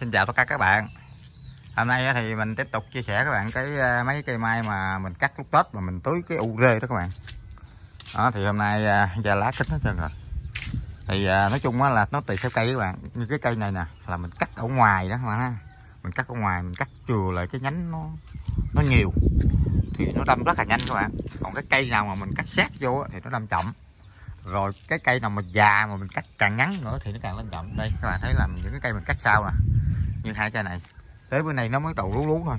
Xin chào tất cả các bạn. Hôm nay thì mình tiếp tục chia sẻ các bạn cái mấy cây mai mà mình cắt lúc Tết mà mình tưới cái u rê đó các bạn. Đó, thì hôm nay da lá kính hết trơn rồi. Thì nói chung á là nó tùy theo cây các bạn. Như cái cây này nè là mình cắt ở ngoài đó các bạn ha. Mình cắt ở ngoài, mình cắt chừa lại cái nhánh nó nhiều thì nó đâm rất là nhanh các bạn. Còn cái cây nào mà mình cắt sát vô thì nó đâm chậm. Rồi cái cây nào mà già mà mình cắt càng ngắn nữa thì nó càng lên chậm. Đây các bạn thấy là những cái cây mình cắt sau nè, như hai cây này tới bữa nay nó mới đầu lú thôi.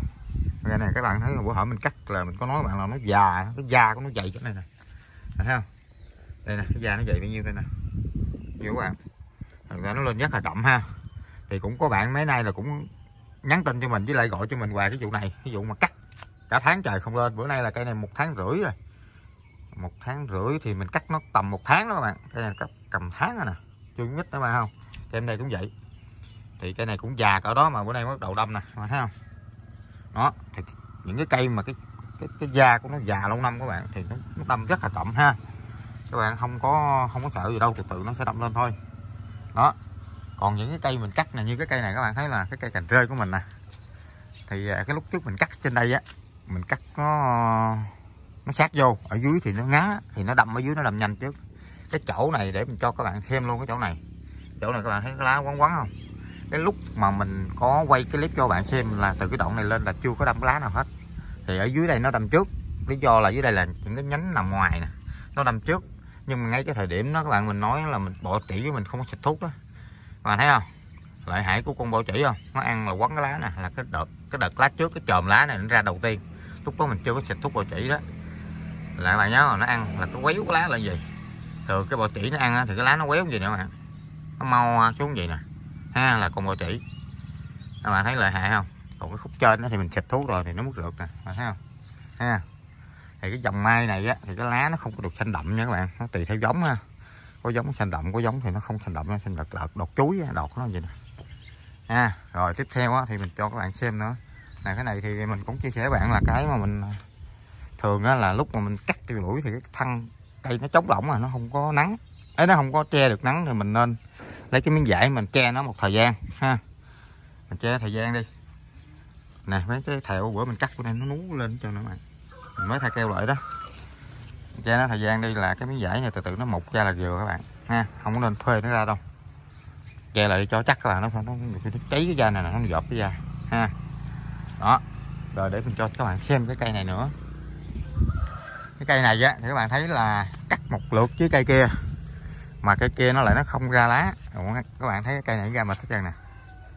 Cây này các bạn thấy là bữa hỏi mình cắt là mình có nói bạn là nó già, cái da của nó dày chỗ này nè, thấy không? Đây nè, cái da nó dày bao nhiêu đây nè, hiểu các bạn. Thành ra nó lên rất là chậm ha. Thì cũng có bạn mấy nay là cũng nhắn tin cho mình với lại gọi cho mình hoài cái vụ này, cái vụ mà cắt cả tháng trời không lên. Bữa nay là cây này 1 tháng rưỡi rồi, 1 tháng rưỡi thì mình cắt nó tầm 1 tháng đó các bạn. Cây này cắt cầm tháng rồi nè, chưa nhích nữa mà không. Cây này cũng vậy, thì cây này cũng già cỡ đó mà bữa nay bắt đầu đâm nè, mà thấy không? Đó, thì những cái cây mà cái da của nó già lâu năm các bạn thì nó đâm rất là chậm ha. Các bạn không có sợ gì đâu, từ từ nó sẽ đâm lên thôi. Đó. Còn những cái cây mình cắt này, như cái cây này các bạn thấy là cái cây cành rơi của mình nè. Thì cái lúc trước mình cắt trên đây á, mình cắt nó sát vô, ở dưới thì nó ngắn, thì nó đâm ở dưới nó đâm nhanh trước. Cái chỗ này để mình cho các bạn xem luôn cái chỗ này. Chỗ này các bạn thấy cái lá quắn quắn không? Cái lúc mà mình có quay cái clip cho bạn xem là từ cái đoạn này lên là chưa có đâm lá nào hết. Thì ở dưới đây nó đâm trước, lý do là dưới đây là những cái nhánh nằm ngoài nè, nó đâm trước. Nhưng mà ngay cái thời điểm đó các bạn, mình nói là mình bỏ chỉ với mình không có xịt thuốc đó. Các bạn thấy không? Lợi hại của con bọ chỉ không? Nó ăn là quấn cái lá nè, là cái đợt lá trước, cái chòm lá này nó ra đầu tiên. Lúc đó mình chưa có xịt thuốc bọ chỉ đó. Là các bạn nhớ là nó ăn là nó quéo cái lá là gì. Thường cái bọ chỉ nó ăn thì cái lá nó quéo gì nữa các bạn. Nó mau xuống vậy nè. Ha, là con bọ chỉ. Các bạn thấy lợi hại không? Còn cái khúc trên đó thì mình xịt thuốc rồi thì nó mất rượt nè, các bạn thấy không? Ha. Thì cái dòng mai này á, thì cái lá nó không có được xanh đậm nha các bạn, nó tùy theo giống ha. Có giống xanh đậm, có giống thì nó không xanh đậm, nó xanh lợt lợt, đọt chuối, đọt nó vậy nè. Ha, rồi tiếp theo á thì mình cho các bạn xem nữa. Nè cái này thì mình cũng chia sẻ bạn là cái mà mình thường á là lúc mà mình cắt cái lũi thì cái thân cây nó chống lỏng mà nó không có nắng. Ấy, nó không có che được nắng thì mình nên lấy cái miếng vải mình che nó một thời gian ha. Mình che thời gian đi. Nè mấy cái thẹo bữa mình cắt của em nó nú lên cho nữa bạn. Mình mới thay keo lại đó. Mình che nó thời gian đi là cái miếng vải này từ từ nó mục ra là vừa các bạn ha, không có nên phơi nó ra đâu. Che lại cho chắc là nó cháy cái da này nó dọp cái da ha. Đó. Rồi để mình cho các bạn xem cái cây này nữa. Cái cây này á thì các bạn thấy là cắt một lượt với cây kia mà cây kia nó lại nó không ra lá. Các bạn thấy cái cây này ra mệt hết trơn nè.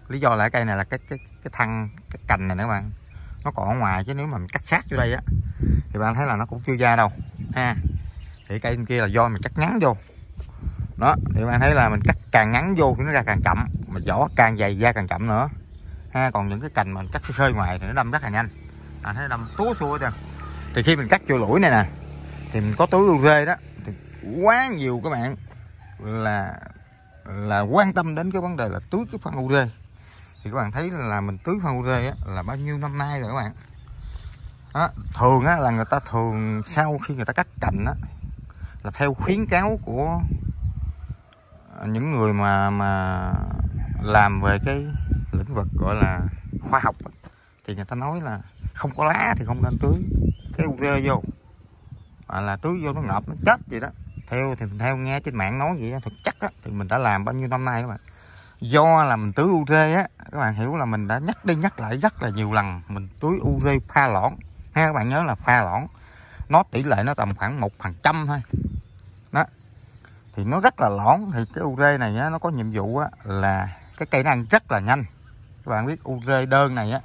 Lý do là cây này là cái thân cái cành này nữa các bạn. Nó còn ở ngoài, chứ nếu mà mình cắt sát vô đây á thì bạn thấy là nó cũng chưa ra đâu ha. Thì cây bên kia là do mình cắt ngắn vô. Đó, thì bạn thấy là mình cắt càng ngắn vô thì nó ra càng chậm, mà vỏ càng dày da càng chậm nữa. Ha, còn những cái cành mà mình cắt khơi ngoài thì nó đâm rất là nhanh. Bạn thấy nó đâm túa xua hết. Thì khi mình cắt vô lũi này nè thì mình có túi u rê đó thì quá nhiều các bạn là quan tâm đến cái vấn đề là tưới cái phân u rê. Thì các bạn thấy là mình tưới phân u rê á, là bao nhiêu năm nay rồi các bạn. Đó, thường á, là người ta thường sau khi người ta cắt cành á, là theo khuyến cáo của những người mà làm về cái lĩnh vực gọi là khoa học á, thì người ta nói là không có lá thì không nên tưới cái u rê vô, hoặc là tưới vô nó ngợp nó chết gì đó. Theo nghe trên mạng nói vậy thực chất á, thì mình đã làm bao nhiêu năm nay các bạn. Do là mình tưới u rê á, các bạn hiểu là mình đã nhắc đi nhắc lại rất là nhiều lần. Mình tưới u rê pha loãng ha, các bạn nhớ là pha loãng. Nó tỷ lệ nó tầm khoảng 1% thôi đó. Thì nó rất là loãng. Thì cái u rê này á, nó có nhiệm vụ á, là cái cây nó ăn rất là nhanh. Các bạn biết u rê đơn này á,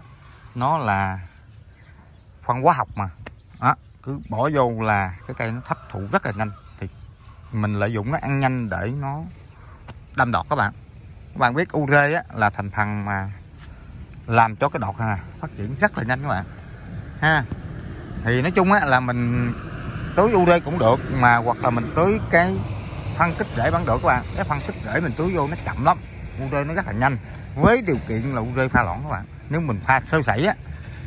nó là phân hóa học mà đó, cứ bỏ vô là cái cây nó hấp thụ rất là nhanh. Mình lợi dụng nó ăn nhanh để nó đâm đọt các bạn. Các bạn biết u rê á, là thành phần mà làm cho cái đọt này phát triển rất là nhanh các bạn ha. Thì nói chung á, là mình tưới u rê cũng được, mà hoặc là mình tưới cái phân tích rễ vẫn được các bạn. Cái phân tích rễ mình tưới vô nó chậm lắm, u rê nó rất là nhanh, với điều kiện là u rê pha loãng các bạn. Nếu mình pha sơ sẩy á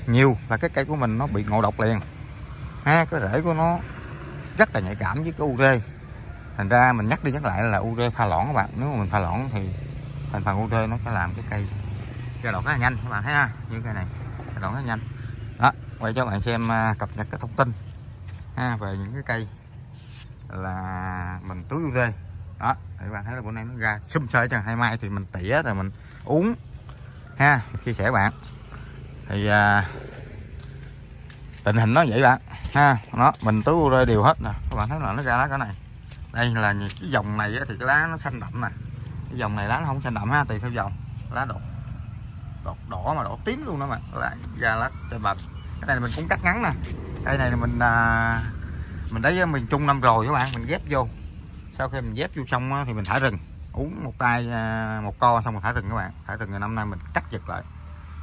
nhiều là cái cây của mình nó bị ngộ độc liền ha. Cái rễ của nó rất là nhạy cảm với cái u rê. Thành ra mình nhắc đi nhắc lại là u rê pha loãng các bạn. Nếu mà mình pha loãng thì thành phần u rê nó sẽ làm cái cây trao đổi rất là nhanh các bạn thấy ha, như cái này trao đổi rất nhanh đó. Quay cho các bạn xem cập nhật các thông tin ha, về những cái cây là mình tưới UV đó, các bạn thấy là bữa nay nó ra sum sơi chẳng, hai mai thì mình tỉa rồi mình uống ha, chia sẻ bạn thì tình hình nó vậy bạn ha. Nó mình tưới UV đều hết nè, các bạn thấy là nó ra lá cái này, đây là cái dòng này thì cái lá nó xanh đậm nè, cái dòng này lá nó không xanh đậm ha, tùy theo dòng, lá đột đỏ mà đỏ tím luôn đó mà lá ra lá tây bạch. Cái này mình cũng cắt ngắn nè, cây này mình lấy miền Trung năm rồi các bạn, mình ghép vô, sau khi mình ghép vô xong thì mình thả rừng, uống một tay một co xong rồi thả rừng các bạn, thả rừng rồi năm nay mình cắt giật lại,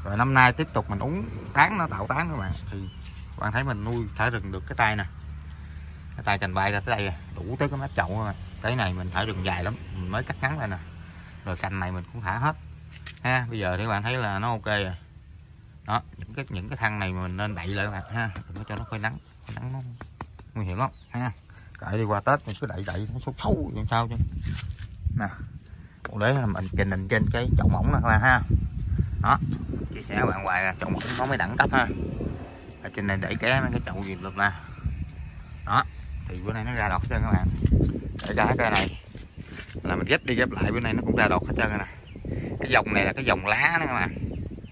rồi năm nay tiếp tục mình uống tán, nó tạo tán các bạn. Thì bạn thấy mình nuôi thả rừng được cái tay nè, cái tay cành bay ra tới đây đủ tới cái mép chậu rồi. Cái này mình thả rừng dài lắm, mình mới cắt ngắn lại nè, rồi cành này mình cũng thả hết ha. Bây giờ thì các bạn thấy là nó ok rồi đó. Những cái thân này mình nên đậy lại các bạn ha, đừng có cho nó phơi nắng nó nguy hiểm lắm ha. Cậy đi qua Tết mình cứ đậy nó xấu làm sao chứ nè. Còn đấy là mình trình hình trên cái chậu mỏng nè các bạn ha, đó chia sẻ các bạn hoài, chậu mỏng nó mới đẳng cấp ha. Ở trên này đẩy cái chậu gì lụp nè đó, thì bữa nay nó ra đọt hết trơn các bạn. Để ra cái này là mình ghép đi ghép lại, bữa nay nó cũng ra đọt hết trơn nè. Cái dòng này là cái dòng lá đó các bạn,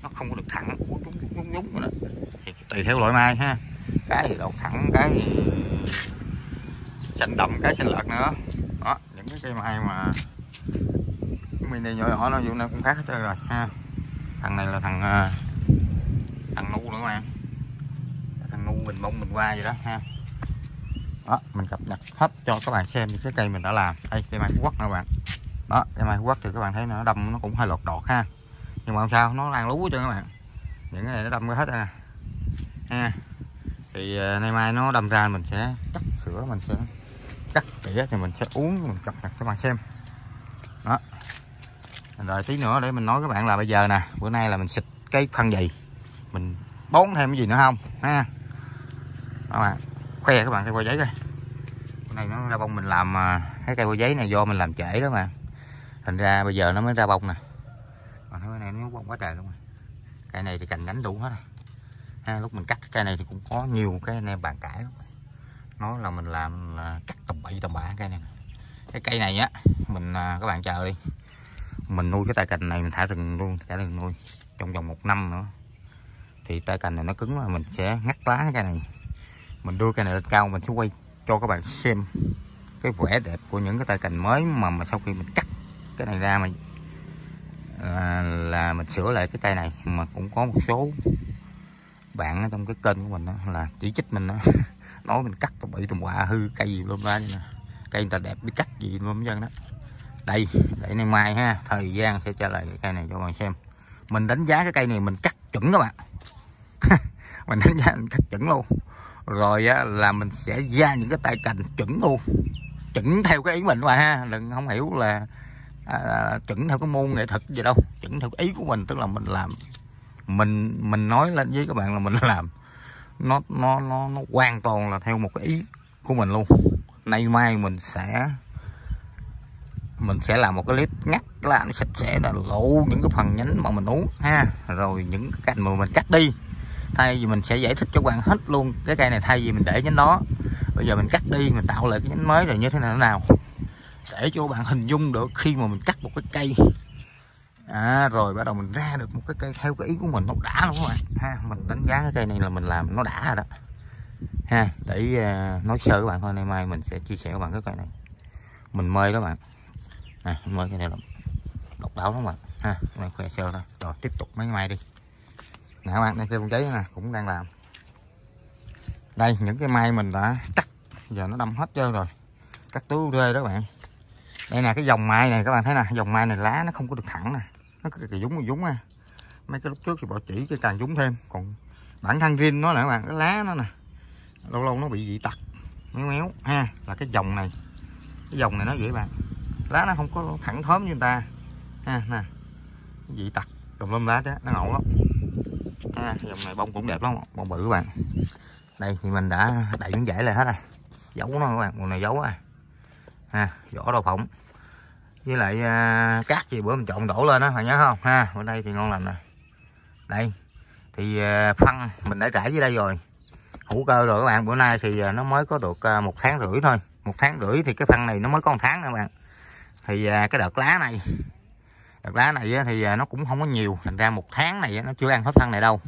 nó không có được thẳng, đúng rồi đó. Thì tùy theo loại mai ha, cái thì đọt thẳng, cái thì xanh đậm, cái xanh lợt nữa đó. Những cái cây mai mà mình này nhỏ nó vụ này cũng khác hết trơn rồi ha. Thằng này là thằng nu nữa các bạn, thằng nu mình bông mình qua vậy đó ha. Đó, mình cập nhật hết cho các bạn xem những cái cây mình đã làm. Đây cây mai Phú Quốc nè các bạn. Đó, cây mai Phú Quốc thì các bạn thấy nó đâm nó cũng hơi lột đọt ha. Nhưng mà không sao, nó đang lú hết trơn các bạn. Những cái này nó đâm hết ra ha. Thì nay mai nó đâm ra mình sẽ cắt sữa, mình sẽ cắt tỉa thì mình sẽ uống, mình cập nhật cho các bạn xem. Đó. Rồi tí nữa để mình nói các bạn là bây giờ nè, bữa nay là mình xịt cái phân gì, mình bón thêm cái gì nữa không ha. Đó các bạn. Khoe các bạn cây qua giấy coi. Cái này nó ra bông, mình làm cái cây qua giấy này do mình làm trễ đó mà, thành ra bây giờ nó mới ra bông nè. Còn cái này nó bông quá trời luôn rồi. Cây này thì cành nhánh đủ hết rồi ha. Lúc mình cắt cái cây này thì cũng có nhiều cái anh em bàn cãi lắm. Nói là mình làm là cắt tầm bậy cây này. Cái cây này á mình, các bạn chờ đi, mình nuôi cái tay cành này mình thả rừng luôn, thả rừng nuôi trong vòng 1 năm nữa thì tay cành này nó cứng mà mình sẽ ngắt lá cái cây này. Mình đưa cây này lên cao, mình sẽ quay cho các bạn xem cái vẻ đẹp của những cái tay cành mới mà sau khi mình cắt cái này ra mình là mình sửa lại cái cây này. Mà cũng có một số bạn ở trong cái kênh của mình đó, là chỉ trích mình đó. Nói mình cắt bị tùm quạ hư cây gì luôn ra, cây người ta đẹp biết cắt gì luôn dân đó. Đây để nay mai ha, thời gian sẽ trả lại cái cây này cho các bạn xem. Mình đánh giá cái cây này mình cắt chuẩn các bạn. Mình đánh giá mình cắt chuẩn luôn, rồi á, là mình sẽ ra những cái tay cành chuẩn luôn, chuẩn theo cái ý mình mà ha, đừng không hiểu là chuẩn theo cái môn nghệ thuật gì đâu, chuẩn theo ý của mình, tức là mình làm, mình nói lên với các bạn là mình làm nó hoàn toàn là theo một cái ý của mình luôn. Nay mai mình sẽ làm một cái clip ngắt là nó sạch sẽ, là lộ những cái phần nhánh mà mình uống ha, rồi những cái cành mà mình cắt đi. Thay vì mình sẽ giải thích cho các bạn hết luôn cái cây này, thay vì mình để nhánh đó, bây giờ mình cắt đi mình tạo lại cái nhánh mới rồi như thế nào để cho các bạn hình dung được khi mà mình cắt một cái cây rồi bắt đầu mình ra được một cái cây theo cái ý của mình, nó đã luôn các bạn ha. Mình đánh giá cái cây này là mình làm nó đã rồi đó ha. Để nói sơ các bạn thôi, nay mai mình sẽ chia sẻ các bạn cái cây này mình mời các bạn nè, mời cái này là độc đáo lắm các bạn ha. Các bạn khoe sơ thôi rồi tiếp tục mấy mai đi nè. Các bạn đang xem con giấy nè, cũng đang làm đây. Những cái mai mình đã cắt giờ nó đâm hết trơn rồi, cắt tứ rê đó các bạn. Đây là cái dòng mai này các bạn thấy nè, dòng mai này lá nó không có được thẳng nè, nó cứ dúng ha. Mấy cái lúc trước thì bỏ chỉ cái càng dúng thêm, còn bản thân riêng nó nè các bạn, cái lá nó nè lâu lâu nó bị dị tật méo ha. Là cái dòng này, nó vậy các bạn, lá nó không có thẳng thớm như người ta ha, nè dị tật tùm lum lá chứ, nó ngộ lắm. Dòng này bông cũng đẹp lắm, bông bự các bạn. Đây thì mình đã đậy những dãy lại hết rồi, giấu nó các bạn, mùa này giấu rồi ha, vỏ đậu phộng với lại cát gì bữa mình trộn đổ lên đó bạn nhớ không ha. Bữa nay thì ngon lành nè. Đây thì phân mình đã trải dưới đây rồi, hữu cơ rồi các bạn. Bữa nay thì nó mới có được 1,5 tháng thôi, 1,5 tháng thì cái phân này nó mới có 1 tháng nữa các bạn. Thì cái đợt lá này, đợt lá này thì nó cũng không có nhiều, thành ra 1 tháng này nó chưa ăn hết phân này đâu,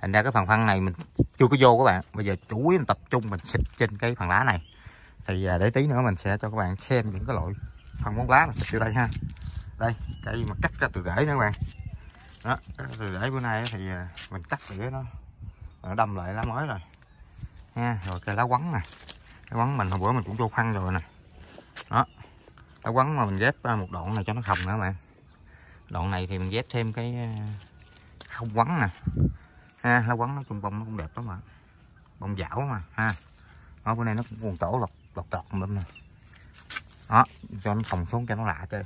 thành ra cái phần phân này mình chưa có vô các bạn. Bây giờ chủ yếu mình tập trung mình xịt trên cái phần lá này. Thì để tí nữa mình sẽ cho các bạn xem những cái loại phân bón lá mình xịt vô đây ha. Đây, cây mà cắt ra từ rễ nữa các bạn. Đó, từ rễ bữa nay thì mình cắt để nó đâm lại lá mới rồi nha. Rồi cây lá quắn nè, cái quắn mình hồi bữa mình cũng vô phân rồi nè. Đó, lá quắn mà mình ghép một đoạn này cho nó khồng nữa các bạn. Đoạn này thì mình ghép thêm cái không quắn nè ha. Lá quắn nó chung bông nó cũng đẹp lắm mà, bông dảo mà ha. Đó, bữa nay nó cũng còn tổ lọt trọt lên nè. Đó, cho nó khồng xuống cho nó lạ chơi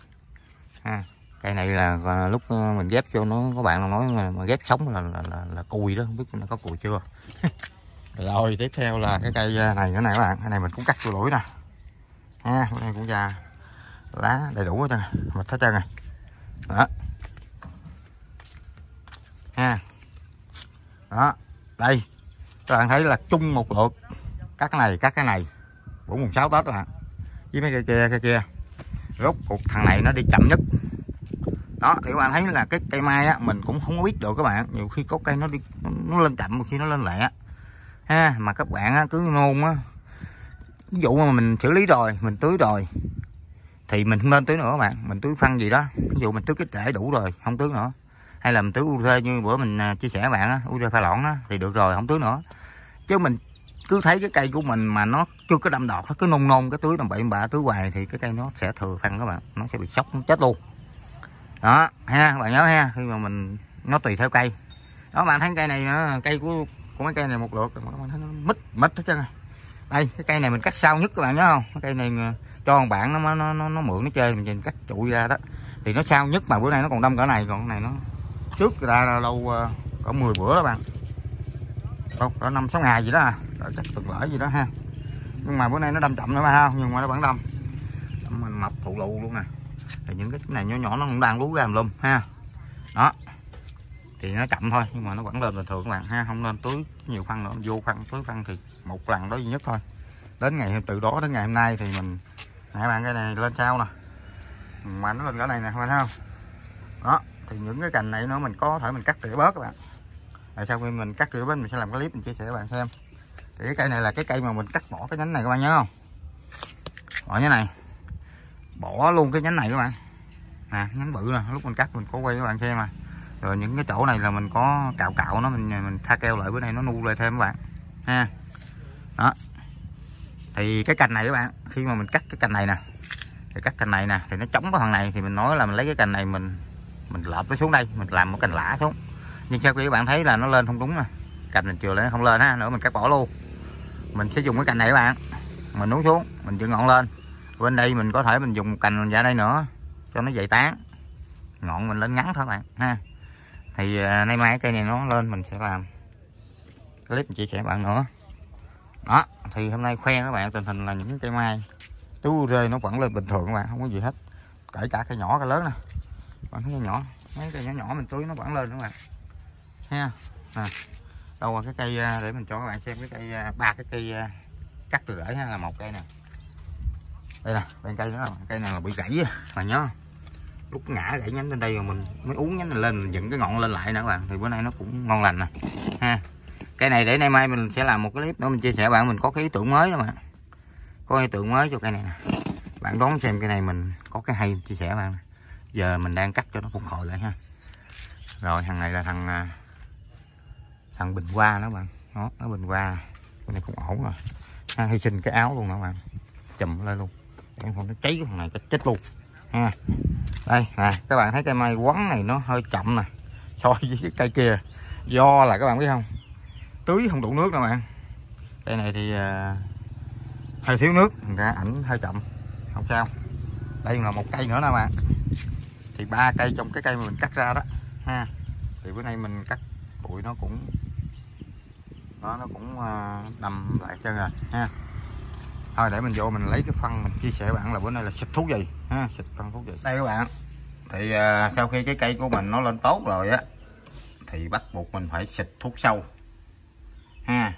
ha. Cây này là lúc mình ghép cho nó, các bạn nói mà ghép sống là cùi đó, không biết nó có cùi chưa. Rồi tiếp theo là cái cây này nữa nè các bạn, cái này mình cũng cắt vô lũi nè ha. Bữa nay cũng già lá đầy đủ hết trơn, mình thấy trơn rồi đó ha. Đó, đây các bạn thấy là chung một lượt các cái này, các cái này 4/6 Tết là với mấy cây kia, cây kia rốt cuộc thằng này nó đi chậm nhất đó. Thì các bạn thấy là cái cây mai á, mình cũng không có biết được các bạn, nhiều khi có cây nó đi nó lên chậm, khi nó lên lẹ ha. Mà các bạn á, cứ nôn á, ví dụ mà mình xử lý rồi, mình tưới rồi thì mình không nên tưới nữa các bạn. Mình tưới phân gì đó, ví dụ mình tưới cái rễ đủ rồi không tưới nữa, hay là mình tưới UT như bữa mình chia sẻ các bạn á, UT pha loãng á thì được rồi, không tưới nữa. Chứ mình cứ thấy cái cây của mình mà nó chưa có đâm đọt, nó cứ nôn cái tưới tầm bậy bạ, tưới hoài thì cái cây nó sẽ thừa phân các bạn, nó sẽ bị sốc, nó chết luôn đó ha. Các bạn nhớ ha, khi mà mình nó tùy theo cây đó. Bạn thấy cây này nó, cây của mấy cây này một lượt bạn thấy nó mít hết trơn này. Đây cái cây này mình cắt sau nhất các bạn nhớ không, cái cây này cho thằng bạn nó mượn nó chơi, mình nhìn cắt trụi ra đó thì nó sau nhất, mà bữa nay nó còn đâm cỡ này, còn cái này nó trước ra lâu cỡ 10 bữa đó bạn, không cỡ 5-6 ngày gì đó à, chắc tuần lễ gì đó ha. Nhưng mà bữa nay nó đâm chậm nữa bạn, không, nhưng mà nó vẫn đâm, mình mập thụ lụ luôn nè. Thì những cái này nhỏ nó cũng đang lú ra lùm ha. Đó thì nó chậm thôi, nhưng mà nó vẫn lên bình thường các bạn ha. Không nên tưới nhiều phân nữa, vô phân tưới phân thì một lần đó duy nhất thôi. Đến ngày từ đó đến ngày hôm nay thì mình nãy bạn, cái này lên sao nè, mà nó lên cái này nè các bạn thấy không. Đó thì những cái cành này nữa mình có thể mình cắt tỉa bớt các bạn. Rồi sau khi mình cắt tỉa bớt mình sẽ làm cái clip mình chia sẻ các bạn xem. Thì cái cây này là cái cây mà mình cắt bỏ cái nhánh này các bạn nhớ không, bỏ như này, bỏ luôn cái nhánh này các bạn nè, nhánh bự nè. Lúc mình cắt mình có quay các bạn xem mà. Rồi những cái chỗ này là mình có cạo nó, mình tha keo lại, bữa nay nó nu lại thêm các bạn ha. Đó thì cái cành này các bạn, khi mà mình cắt cái cành này nè, thì cắt cành này nè thì nó chống cái thằng này, thì mình nói là mình lấy cái cành này mình lợp nó xuống đây, mình làm một cành lã xuống. Nhưng sau khi các bạn thấy là nó lên không đúng nè, cành mình chừa lại nó không lên ha, nữa mình cắt bỏ luôn. Mình sẽ dùng cái cành này các bạn, mình uốn xuống, mình dựng ngọn lên. Bên đây mình có thể mình dùng cành mình ra đây nữa cho nó dày tán, ngọn mình lên ngắn thôi bạn ha. Thì nay mai cây này nó lên mình sẽ làm clip chia sẻ bạn nữa. Đó thì hôm nay khoe các bạn tình hình là những cây mai tứ rơi nó vẫn lên bình thường các bạn, không có gì hết, kể cả cây nhỏ cây lớn nè. Bạn thấy cây nhỏ, mấy cây nhỏ mình tưới nó vẫn lên các bạn ha. Đâu là cái cây để mình cho các bạn xem, cái cây ba cái cây cắt từ rễ ha, là một cây nè, đây nè, bên cây đó, cây này là bị gãy mà nhớ, lúc ngã gãy nhánh bên đây rồi mình mới uốn nhánh này lên, mình dựng cái ngọn lên lại nữa các bạn. Thì bữa nay nó cũng ngon lành nè ha. Cây này để nay mai mình sẽ làm một cái clip nữa mình chia sẻ bạn, mình có cái ý tưởng mới đó mà, có ý tưởng mới cho cây này nè bạn, đón xem cây này mình có cái hay chia sẻ bạn. Giờ mình đang cắt cho nó phục hồi lại ha. Rồi thằng này là thằng bình hoa đó bạn, đó nó bình hoa, cái này cũng ổn rồi ha, hy sinh cái áo luôn đó bạn, chùm lên luôn, em không nó cháy cái thằng này chắc chết luôn ha. Đây nè các bạn thấy cây mai quắn này nó hơi chậm nè so với cái cây kia, do là các bạn biết không, tưới không đủ nước đâu bạn. Cây này thì hơi thiếu nước, thành ra ảnh hơi chậm, không sao. Đây là một cây nữa nè bạn, thì 3 cây trong cái cây mà mình cắt ra đó ha. Thì bữa nay mình cắt bụi nó cũng đầm lại trơn rồi ha. Thôi để mình vô mình lấy cái phân mình chia sẻ bạn là bữa nay là xịt thuốc gì ha, xịt phân thuốc gì đây các bạn. Thì sau khi cái cây của mình nó lên tốt rồi á, thì bắt buộc mình phải xịt thuốc sâu ha,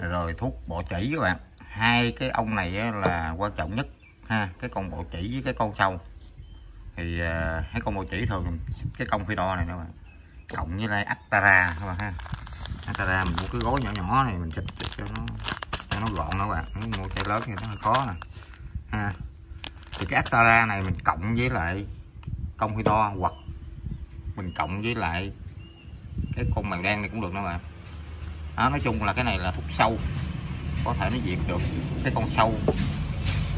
rồi thuốc bọ chỉ các bạn. Hai cái ông này là quan trọng nhất ha, cái con bọ chỉ với cái con sâu. Thì cái con bọ chỉ thường cái con phi đo này các bạn, cộng với lại Actara các bạn ha. Actara mình mua cái gói nhỏ nhỏ này mình xịt cho nó gọn đó các bạn, mua chai lớn thì nó hơi khó nè ha. Thì cái Actara này mình cộng với lại con phi đo, hoặc mình cộng với lại cái con mèo đen này cũng được đó bạn. Nói chung là cái này là thuốc sâu, có thể nó diệt được cái con sâu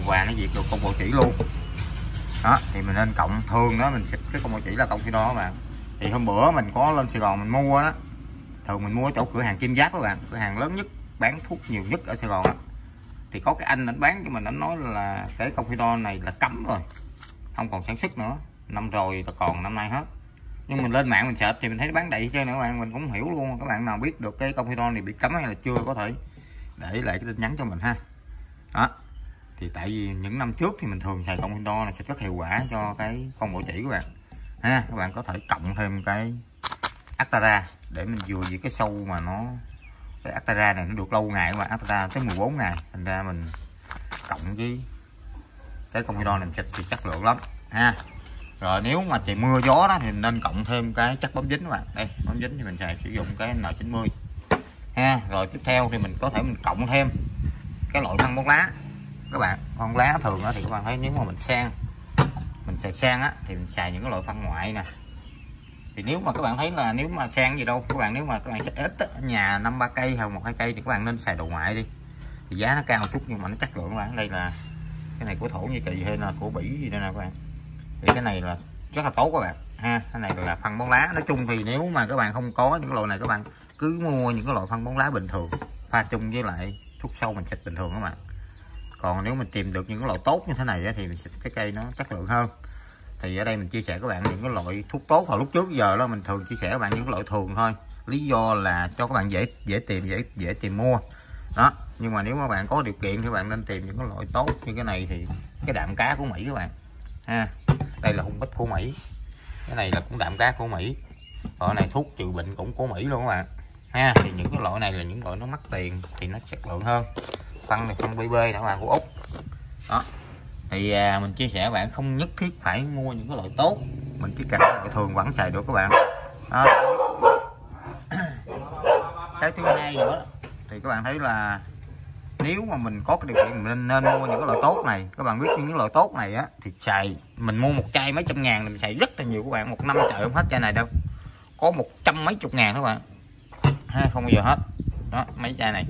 và nó diệt được con bọ chỉ luôn đó. Thì mình nên cộng, thường đó mình xịt cái con bọ chỉ là cộng cái đó bạn. Thì hôm bữa mình có lên Sài Gòn mình mua đó, thường mình mua ở chỗ cửa hàng Kim Giáp các bạn, cửa hàng lớn nhất bán thuốc nhiều nhất ở Sài Gòn đó. Thì có cái anh bán cho mình, anh nói là cái con phi đo này là cấm rồi, không còn sản xuất nữa, năm rồi là còn năm nay hết. Nhưng mình lên mạng mình search thì mình thấy bán đầy chơi nữa các bạn, mình cũng hiểu luôn. Các bạn nào biết được cái con Hydro này bị cấm hay là chưa có thể để lại cái tin nhắn cho mình ha. Đó. Thì tại vì những năm trước thì mình thường xài con Hydro này sẽ rất hiệu quả cho cái con bọ chỉ các bạn ha. Các bạn có thể cộng thêm cái Actara để mình vừa với cái sâu mà nó, cái Actara này nó được lâu ngày các bạn, Actara tới 14 ngày. Thành ra mình cộng với cái con Hydro này mình xịt thì chất lượng lắm ha. Rồi nếu mà trời mưa gió đó thì mình nên cộng thêm cái chất bấm dính các bạn. Đây, bấm dính thì mình xài sử dụng cái N90 ha. Rồi tiếp theo thì mình có thể mình cộng thêm cái loại phân bón lá các bạn. Phân lá thường đó thì các bạn thấy, nếu mà mình xài sang á thì mình xài những cái loại phân ngoại nè. Thì nếu mà các bạn thấy là nếu mà sang gì đâu các bạn, nếu mà các bạn xài ít á, nhà 5-3 cây hoặc 1-2 cây thì các bạn nên xài đồ ngoại đi, thì giá nó cao một chút nhưng mà nó chất lượng các bạn. Đây là cái này của Thổ Nhĩ Kỳ hay là của Bỉ gì đây nè các bạn. Thì cái này là rất là tốt các bạn ha. Cái này là phân bón lá. Nói chung thì nếu mà các bạn không có những cái loại này, các bạn cứ mua những cái loại phân bón lá bình thường pha chung với lại thuốc sâu mình xịt bình thường các bạn. Còn nếu mình tìm được những cái loại tốt như thế này thì mình xịt cái cây nó chất lượng hơn. Thì ở đây mình chia sẻ các bạn những cái loại thuốc tốt. Hồi lúc trước giờ đó mình thường chia sẻ các bạn những cái loại thường thôi, lý do là cho các bạn dễ tìm mua đó. Nhưng mà nếu mà bạn có điều kiện thì bạn nên tìm những cái loại tốt như cái này. Thì cái đạm cá của Mỹ các bạn ha, đây là hung bích của Mỹ, cái này là cũng đạm cá của Mỹ, loại này thuốc trừ bệnh cũng của Mỹ luôn các bạn ha. Thì những cái loại này là những loại nó mắc tiền thì nó chất lượng hơn. Phân này phân BB các bạn, của Úc đó. Thì mình chia sẻ các bạn không nhất thiết phải mua những cái loại tốt, mình chỉ cần loại thường vẫn xài được các bạn đó. Cái thứ hai nữa thì các bạn thấy là nếu mà mình có cái điều kiện mình nên mua những cái loại tốt này. Các bạn biết những loại tốt này á thì xài, mình mua một chai mấy trăm ngàn thì mình xài rất là nhiều các bạn, một năm trời không hết chai này đâu, có 100 mấy chục ngàn các bạn ha, không bao giờ hết đó mấy chai này.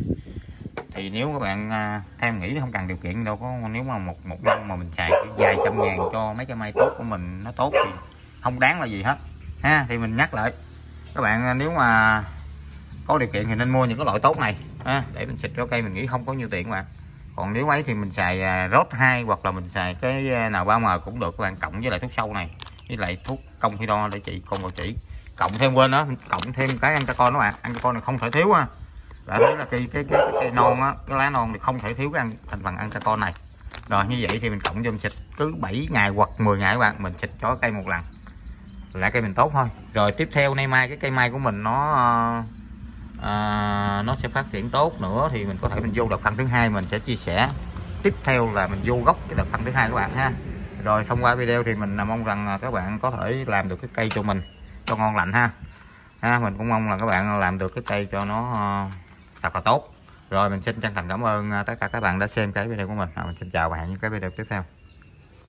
Thì nếu các bạn theo nghĩ không cần điều kiện đâu có, nếu mà một năm mà mình xài vài trăm ngàn cho mấy cái mai tốt của mình nó tốt thì không đáng là gì hết ha. Thì mình nhắc lại các bạn, nếu mà có điều kiện thì nên mua những cái loại tốt này ha, để mình xịt cho cây mình nghĩ không có nhiều tiền mà. Còn nếu ấy thì mình xài ROS2 hoặc là mình xài cái nào 3M cũng được các bạn, cộng với lại thuốc sâu này với lại thuốc công phi đo để trị con bọ chỉ. Cộng thêm quên đó, cộng thêm cái Antacon đó bạn. Antacon này không thể thiếu ha. Đã thấy là cái non á, cái lá non thì không thể thiếu cái thành phần Antacon này. Rồi như vậy thì mình cộng cho mình xịt cứ 7 ngày hoặc 10 ngày các bạn, mình xịt cho cây một lần là cây mình tốt thôi. Rồi tiếp theo nay mai cái cây mai của mình nó sẽ phát triển tốt nữa thì mình có thể mình vô đợt phân thứ hai, mình sẽ chia sẻ tiếp theo là mình vô gốc cái đợt phân thứ hai các bạn ha. Rồi thông qua video thì mình mong rằng các bạn có thể làm được cái cây cho mình cho ngon lành ha. Mình cũng mong là các bạn làm được cái cây cho nó thật là tốt. Rồi mình xin chân thành cảm ơn tất cả các bạn đã xem cái video của mình. Mình xin chào và hẹn những cái video tiếp theo.